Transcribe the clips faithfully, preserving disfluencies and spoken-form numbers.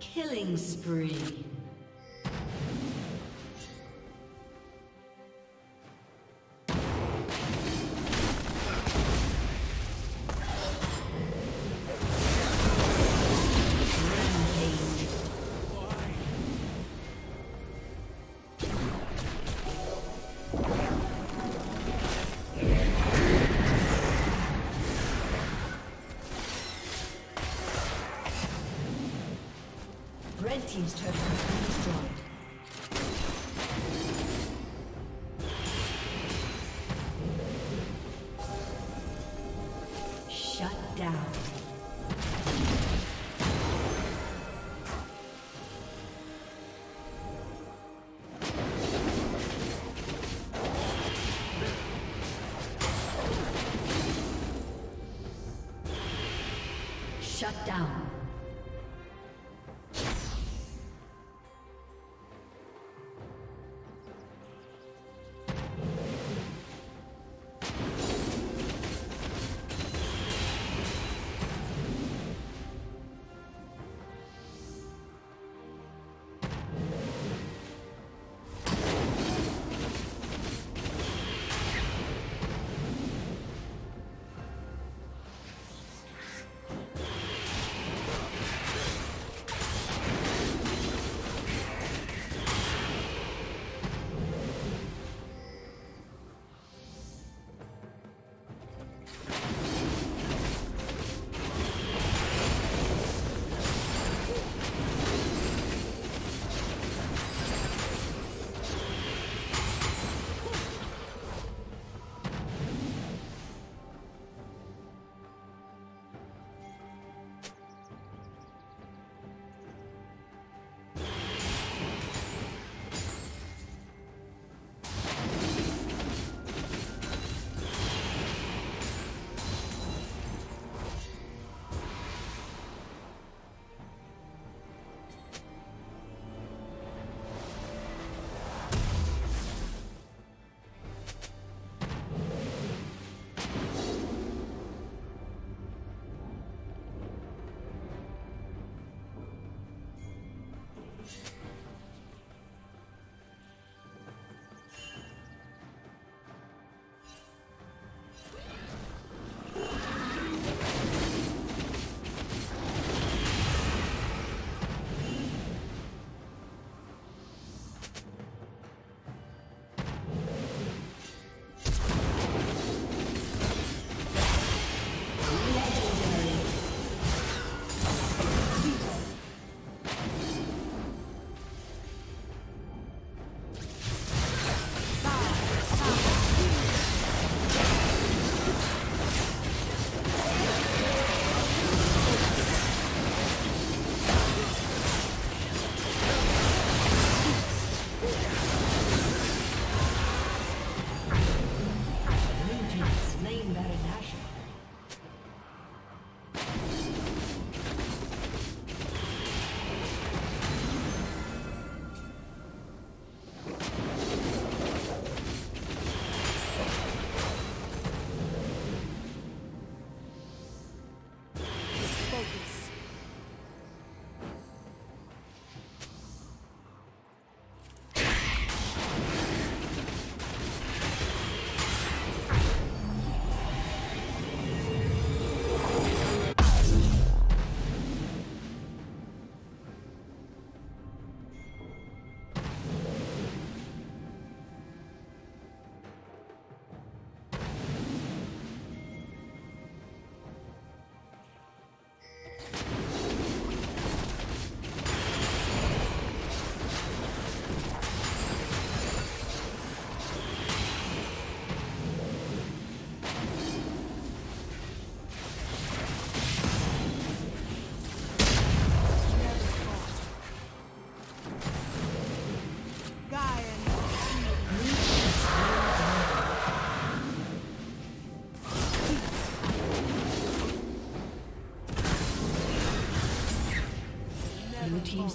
Killing spree. Team's turret has been destroyed. Blue team's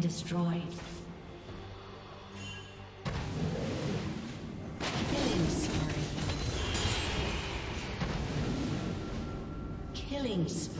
Destroyed. Killing spree. Killing spree.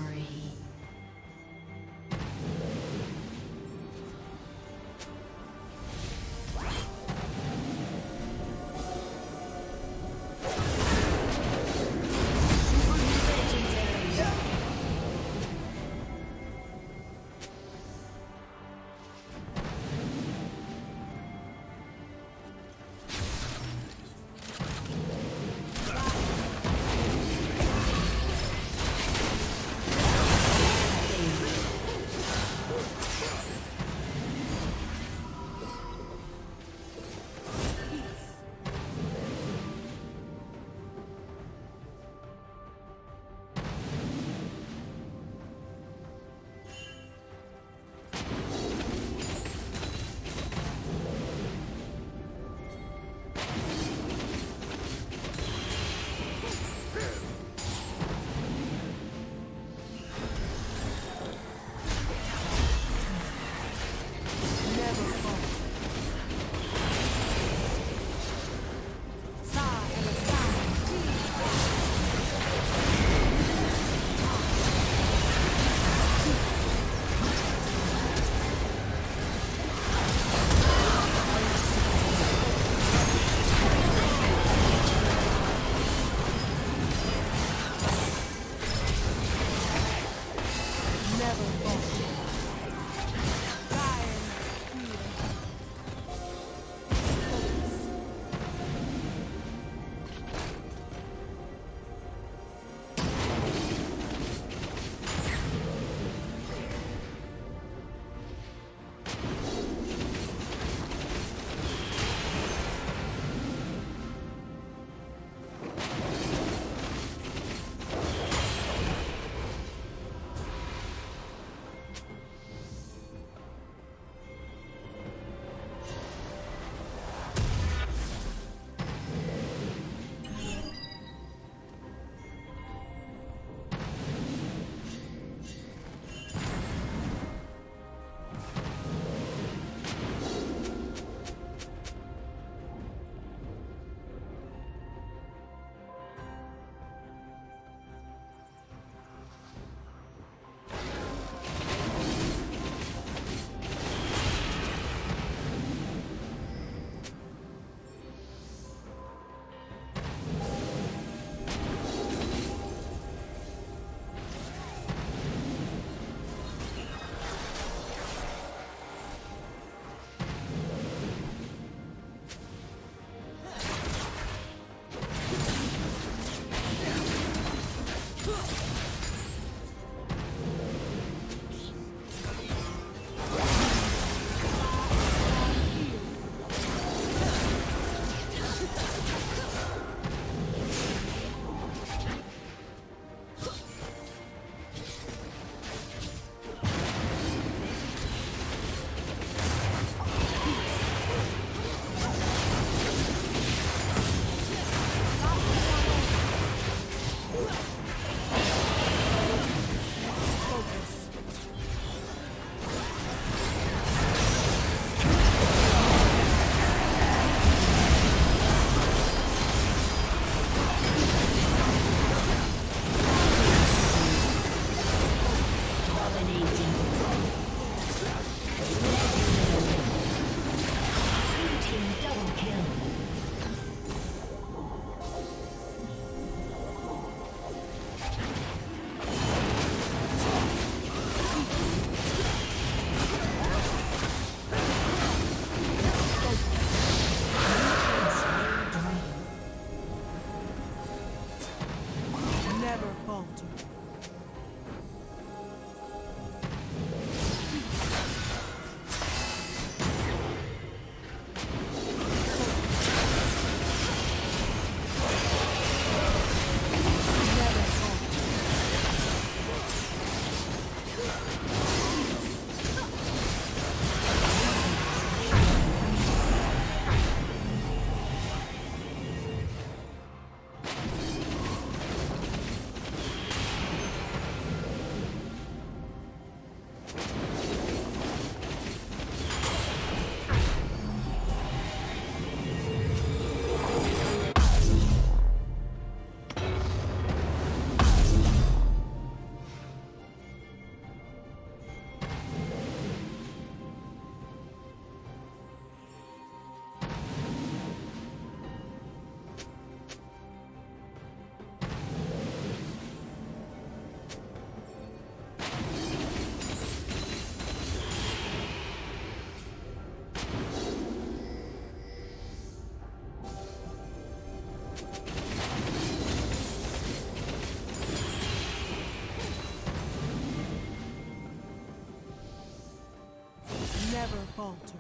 falter.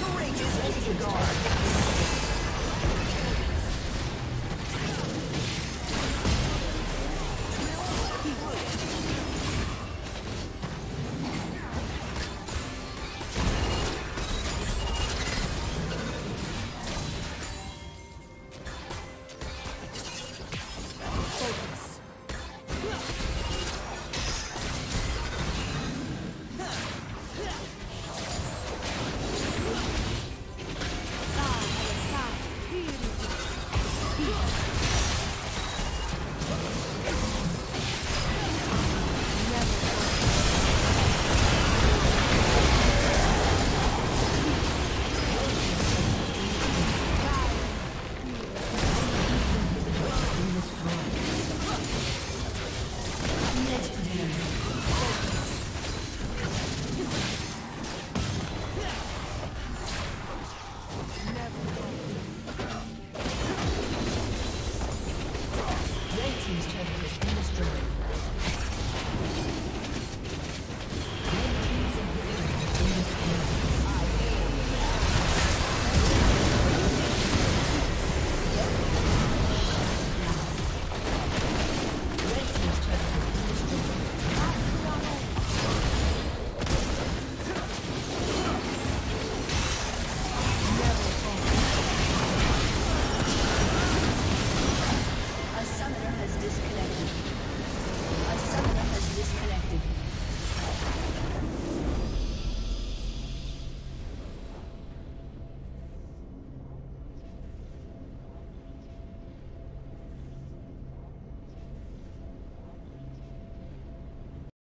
Courageous Angel Guard.